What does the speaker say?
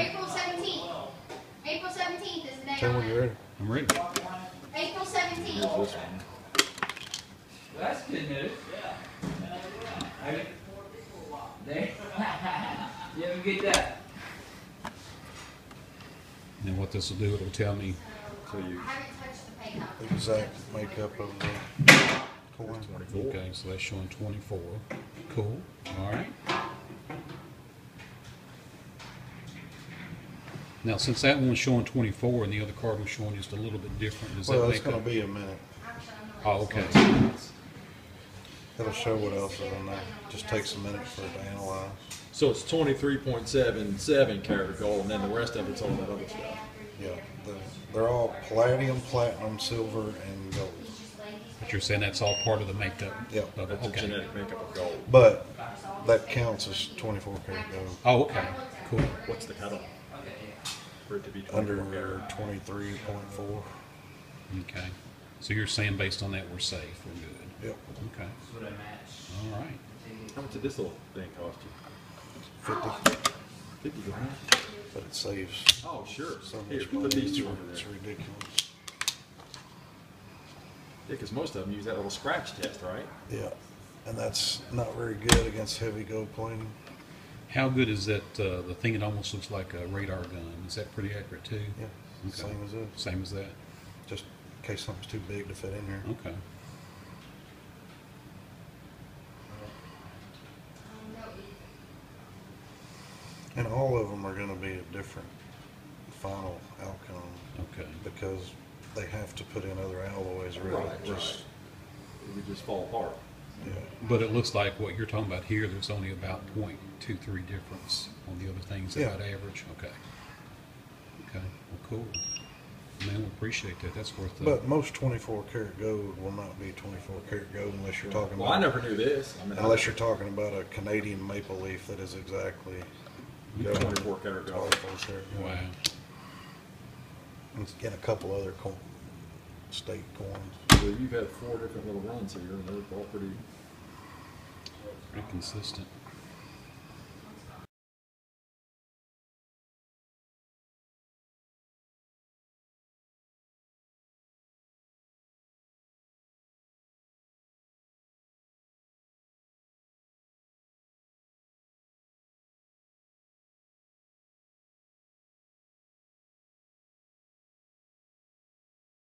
April 17th. April 17th is the day. Tell me when you're ready. I'm ready. April 17th. That's good news. Yeah. There. You ever get that? And what this will do, it'll tell me. So you the exact makeup of the coin. Okay, so that's showing 24. Cool. All right. Now, since that one's showing 24 and the other card was showing just a little bit different, does that make up? Well, it's going to be a minute. Oh, okay. It'll show what else is on there. Just takes a minute for it to analyze. So it's 23.77 karat gold, and then the rest of it's all that other stuff. Yeah, they're all platinum, silver, and gold. But you're saying that's all part of the makeup? Yeah, that's the genetic makeup of gold. But that counts as 24 karat gold. Oh, okay, cool. What's the cutoff? For it to be under 23.4. Okay. So you're saying based on that we're safe, we're good. Yep. Okay. All right. How much did this little thing cost you? 50. 50 grand. But it saves. Oh sure. So here, put these two over there. It's ridiculous. Yeah, because most of them use that little scratch test, right? Yeah. And that's not very good against heavy gold plating. How good is that? The thing that almost looks like a radar gun. Is that pretty accurate too? Yeah. Okay. Same as that. Same as that. Just in case something's too big to fit in here. Okay. And all of them are going to be a different final outcome. Okay. Because they have to put in other alloys, really. Right. Just it would just fall apart. Yeah. But it looks like what you're talking about here, there's only about 0.23 difference on the other things about average. Okay. Okay. Well, cool. Man, we appreciate that. That's worth it. But most 24 karat gold will not be 24 karat gold unless you're talking about. Well, I never knew this. I mean, unless you're talking about a Canadian maple leaf that is exactly 24 karat gold. Wow. And a couple other state coins. So you've had 4 different little runs here, and they're all pretty consistent.